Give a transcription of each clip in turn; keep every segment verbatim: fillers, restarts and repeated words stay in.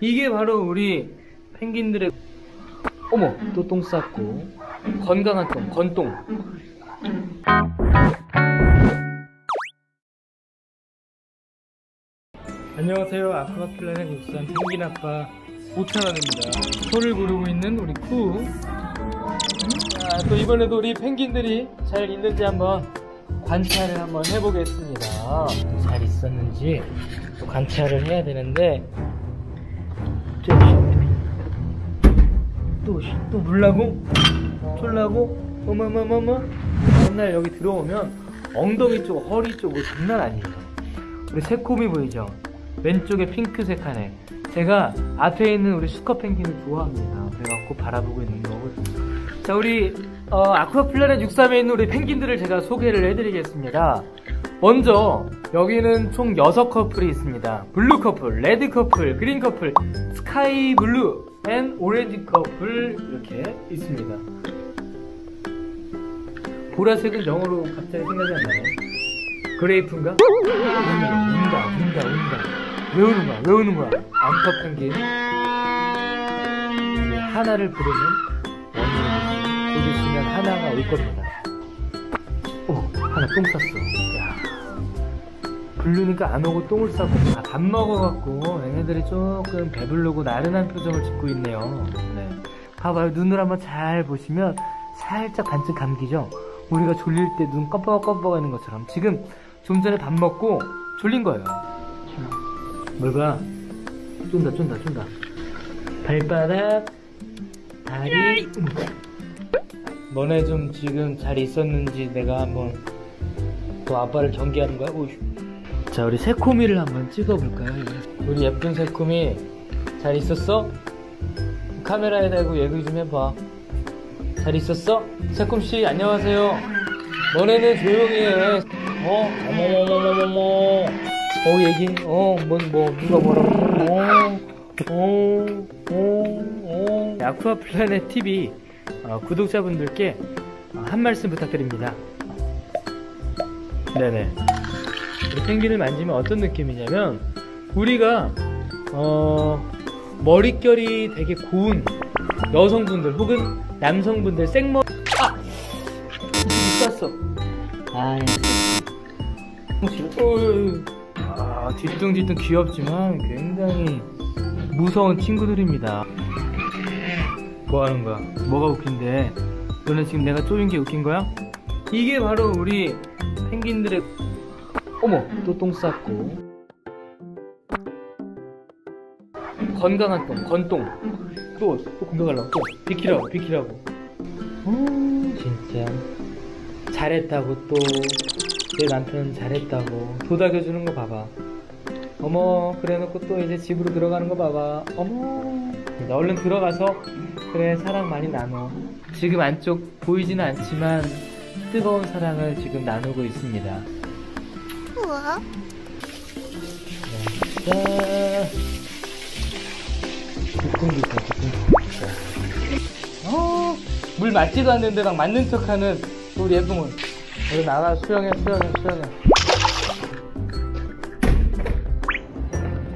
이게 바로 우리 펭귄들의 어머 또 똥 쌌고 건강한 똥, 건똥. 안녕하세요. 아쿠아플라넷 육십삼 펭귄 아빠 오차란입니다. 소를 부르고 있는 우리 쿠. 아, 또 이번에도 우리 펭귄들이 잘 있는지 한번 관찰을 한번 해보겠습니다. 잘 있었는지 또 관찰을 해야 되는데 또, 또 물라고? 졸라고? 어마마마마 맨날 여기 들어오면 엉덩이 쪽, 허리 쪽으로 장난 아니에요. 우리 새콤이 보이죠? 왼쪽에 핑크색 하네. 제가 앞에 있는 우리 수컷 펭귄을 좋아합니다. 그래갖고 바라보고 있는 거거든요. 자, 우리 어, 아쿠아플라넷 육십삼에 있는 우리 펭귄들을 제가 소개를 해드리겠습니다. 먼저 여기는 총 여섯 커플이 있습니다. 블루 커플, 레드 커플, 그린 커플, 스카이 블루 앤 오렌지 커플 이렇게 있습니다. 보라색은 영어로 갑자기 생각이 안 나네. 그레이프인가? 운다, 운다, 운다. 왜 우는 거야? 왜 우는 거야? 암컷 펭귄 하나를 부르는 원숭이. 여기 있으면 하나가 올 겁니다. 오, 하나 똥 쌌어. 야. 부르니까 안 오고 똥을 싸고 아, 밥 먹어갖고 얘네들이 조금 배부르고 나른한 표정을 짓고 있네요. 네. 봐봐요. 눈을 한번 잘 보시면 살짝 반쯤 감기죠? 우리가 졸릴 때 눈 껌뻑껌뻑 하는 것처럼 지금 좀 전에 밥 먹고 졸린 거예요. 뭘까? 쫀다 쫀다 쫀다. 발바닥 다리. 너네 좀 지금 잘 있었는지 내가 한번 또 아빠를 경계하는 거야? 오이. 자, 우리 새콤이를 한번 찍어볼까요? 우리 예쁜 새콤이 잘 있었어? 카메라에 대고 얘기 좀 해봐. 잘 있었어? 새콤씨 안녕하세요. 너네는 조용히 해. 어? 어머머머머머머. 어 얘기? 어? 뭐, 뭐 누가 뭐라고? 어? 어? 어? 어? 아쿠아플라넷 티비 어, 구독자분들께 한 말씀 부탁드립니다. 네네. 펭귄을 만지면 어떤 느낌이냐면 우리가 어 머릿결이 되게 고운 여성분들 혹은 남성분들 생머 아! 쐈어. 아, 아 뒤뚱뒤뚱 귀엽지만 굉장히 무서운 친구들입니다. 뭐하는 거야? 뭐가 웃긴데? 너네 지금 내가 쪼인 게 웃긴 거야? 이게 바로 우리 펭귄들의 어머 또 똥 쌌고 건강한 똥, 건똥. 또, 또 건강하려고 또 비키라고 비키라고. 음, 진짜 잘했다고. 또 내 남편은 잘했다고 도닥여주는 거 봐봐. 어머 그래놓고 또 이제 집으로 들어가는 거 봐봐. 어머 나 얼른 들어가서 그래 사랑 많이 나눠. 지금 안쪽 보이지는 않지만 뜨거운 사랑을 지금 나누고 있습니다. 우와. 어, 물 맞지도 않는데 막 맞는 척하는 우리 예쁜 건. 우리 나가 수영해 수영해 수영해.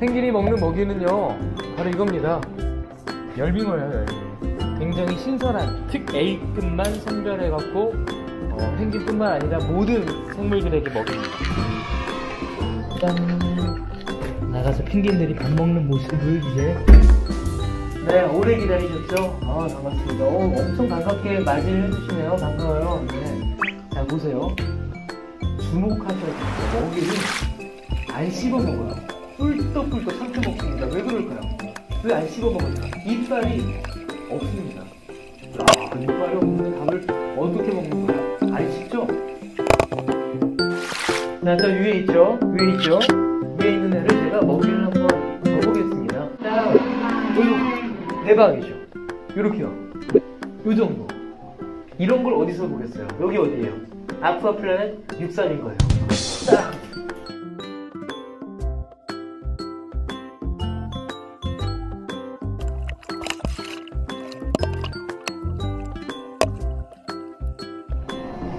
펭귄이 먹는 먹이는요 바로 이겁니다. 열빙어예요. 열빙어. 굉장히 신선한 특 A급만 선별해갖고 어, 펭귄뿐만 아니라 모든 생물들에게 먹입니다. 짠. 나가서 펭귄들이 밥 먹는 모습을 이제 네 오래 기다리셨죠? 아 반갑습니다. 오, 엄청 반갑게 맞이를 해주시네요. 반가워요. 네. 자 보세요. 주목하셔야 돼요. 먹이를 안 씹어 먹어요. 뿔떡뿔떡 삼켜 먹습니다. 왜 그럴까요? 왜 안 씹어 먹을까? 이빨이 없습니다. 아, 이빨이 없는 밥을 어떻게 먹는 거야? 안 씹죠? 자, 저 위에 있죠? 위에 있죠? 위에 있는 애를 제가 먹이를 한번 넣어보겠습니다. 딱! 어이구! 대박이죠? 요렇게요. 요 정도. 이런 걸 어디서 보겠어요? 여기 어디예요? 아쿠아플라넷 육십삼인 거예요. 딱!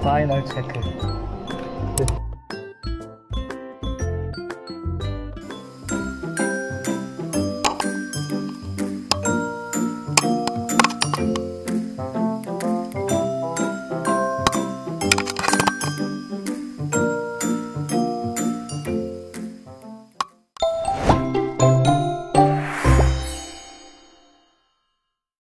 파이널 체크.